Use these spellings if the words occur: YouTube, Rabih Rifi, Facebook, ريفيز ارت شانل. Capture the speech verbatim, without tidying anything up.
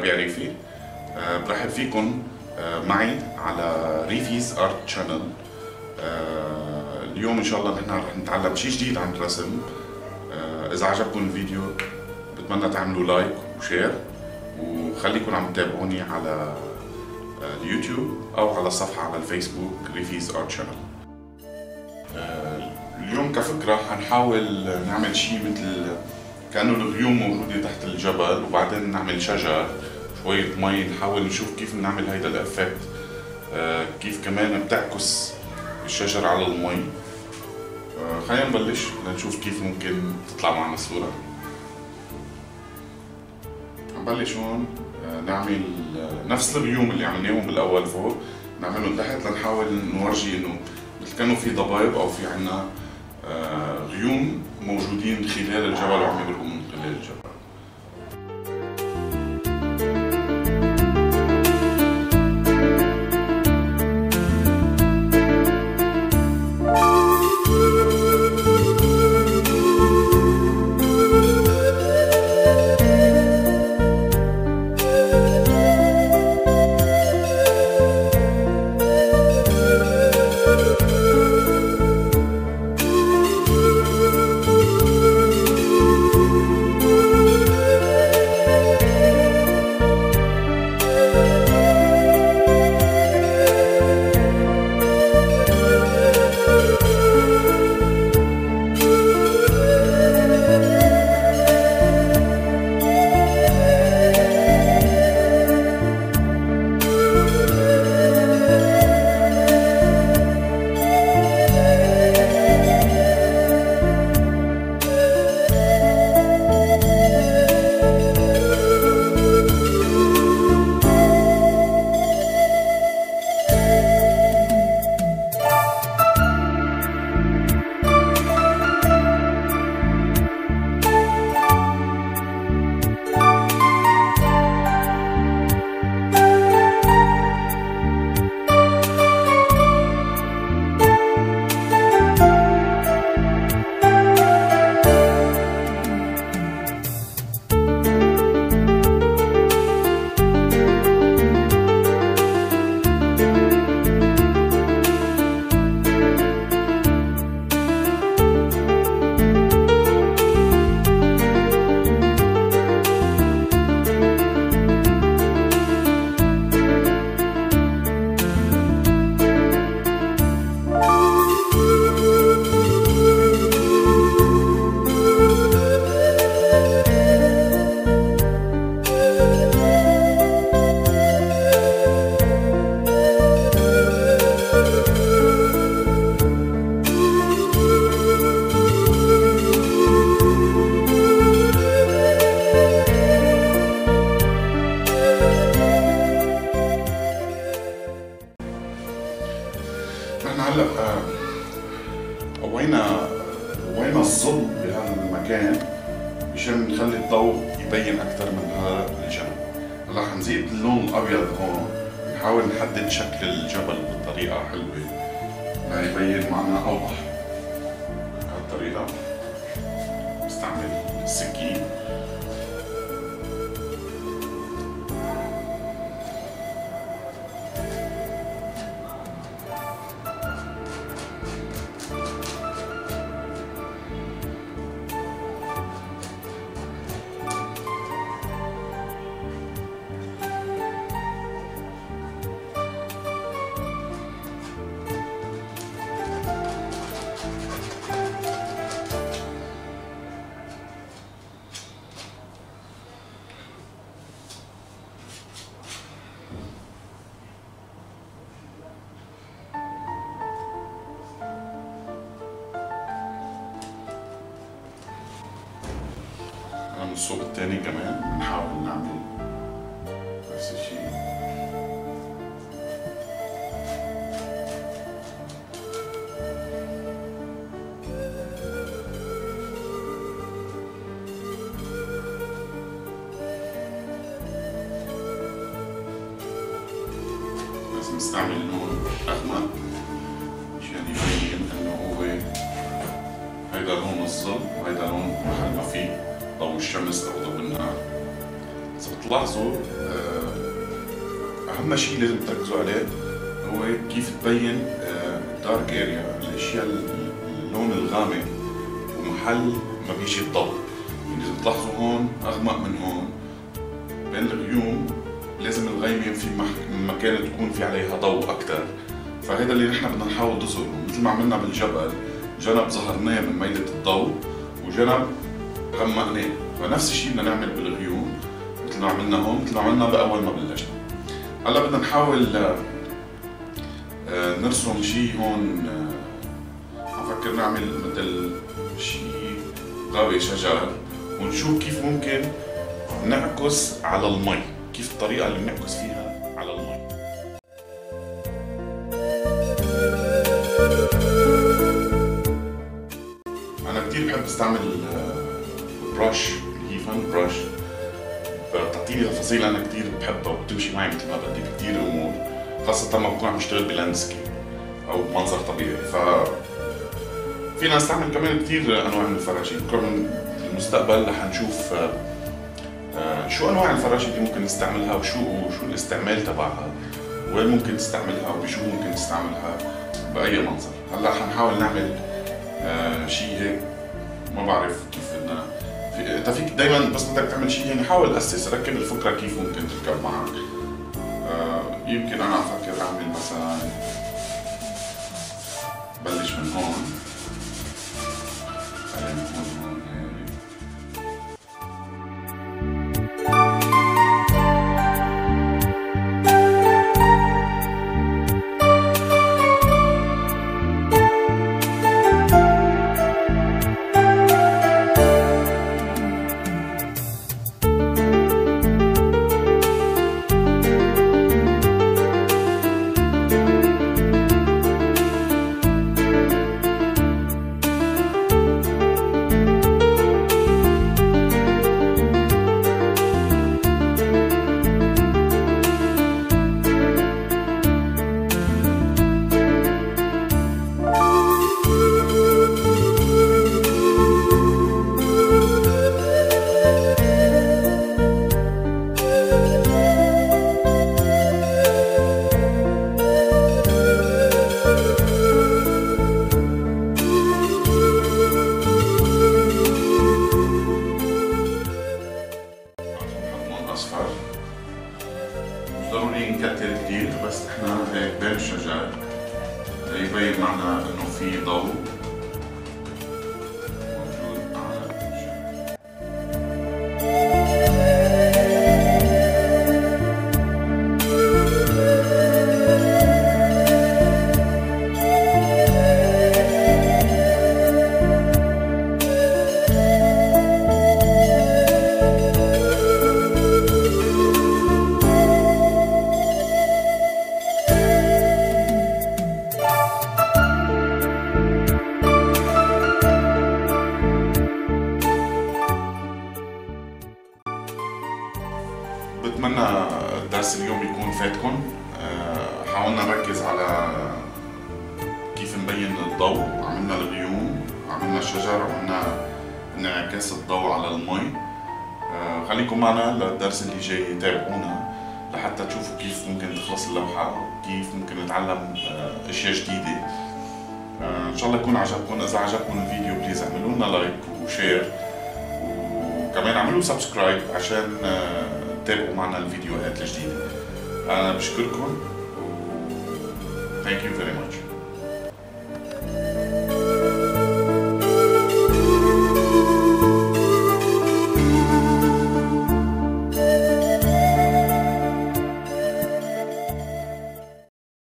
ربيع ريفي، برحب فيكم معي على ريفيز ارت شانل. اليوم ان شاء الله نحن رح نتعلم شيء جديد عن الرسم. اذا عجبكم الفيديو بتمنى تعملوا لايك وشير، وخليكم عم تتابعوني على اليوتيوب او على الصفحه على الفيسبوك ريفيز ارت شانل. اليوم كفكره حنحاول نعمل شيء مثل كانوا الغيوم موجوده تحت الجبل، وبعدين نعمل شجر، شويه مي، نحاول نشوف كيف بنعمل هيدا الافكت، كيف كمان بتعكس الشجر على المي. خلينا نبلش لنشوف كيف ممكن تطلع معنا الصوره. نبلش هون نعمل نفس الغيوم اللي عملناهم بالاول فوق، نعملهم تحت لنحاول نورجي انه مثل كانوا في ضباب او في عنا غيوم موجودين خلال الجبل وعم يبرقوا من خلال الجبل. مشان نخلي الضوء يبين أكثر من هذا الجبل. هلا حنزيد اللون الأبيض هون، نحاول نحدد شكل الجبل بطريقة حلوة ليبين معنا أوضح. بهالطريقة بستعمل السكين. الصوب الثاني كمان بنحاول نعمل نفس الشيء. لازم نستعمل لون احمر مشان يبين انه هو هيدا لون الظل وهيدا لون محل ما فيه ضوء الشمس أو ضوء النهار. فتلاحظوا أهم شيء لازم تركزوا عليه هو كيف تبين الدارك اريا، الأشياء اللون الغامق ومحل ما بيجي الضوء. يعني إذا بتلاحظوا هون أغمق من هون بين الغيوم، لازم الغيمة في مكان تكون في عليها ضوء أكثر. فهذا اللي نحن بدنا نحاول نظهره، مثل ما عملنا بالجبل، جنب ظهرناه من ميلة الضوء وجنب غمقناه، فنفس الشيء بدنا نعمل بالغيوم مثل ما عملنا هون، مثل ما عملنا بأول ما بلشنا. هلا بدنا نحاول نرسم شيء هون، عم فكر نعمل مثل شيء غابة شجر، ونشوف كيف ممكن نعكس على المي، كيف الطريقة اللي بنعكس فيها على المي. أنا كتير بحب استعمل برش اللي هي فن برش، بتعطيني تفاصيل أنا كتير بحبها وبتمشي معي مثل ما بدي بكتير أمور، خاصة لما بكون عم بشتغل بلاندسكيب أو منظر طبيعي. ف فينا نستعمل كمان كتير أنواع من الفراشين، كمان بالمستقبل رح نشوف شو أنواع الفراشة اللي ممكن نستعملها وشو شو الاستعمال تبعها، وين ممكن تستعملها وبشو ممكن تستعملها بأي منظر. هلا رح نحاول نعمل شيء هيك، ما بعرف كيف بدنا، أنت فيك دايما بس بدك تعمل شيء يعني حاول أسس ركب الفكرة كيف ممكن تركب معك. يمكن أنا أفكر أعمل مثلا بلش من هون، من هون هون هيك. يبين معنا انه في ضوء موجود على الشجر. بتمنى درس اليوم يكون فاتكم. حاولنا نركز على كيف نبين الضوء، عملنا الغيوم، عملنا الشجر، عملنا انعكاس الضوء على المي. خليكم معنا للدرس اللي جاي، تابعونا لحتى تشوفوا كيف ممكن تخلص اللوحة، كيف ممكن نتعلم اشياء جديدة. ان شاء الله يكون عجبكم. اذا عجبكم الفيديو بليز اعملوا لنا لايك وشير، وكمان اعملوا سبسكرايب عشان تابعوا معنا الفيديوهات الجديدة. أنا بشكركم. Thank you very much.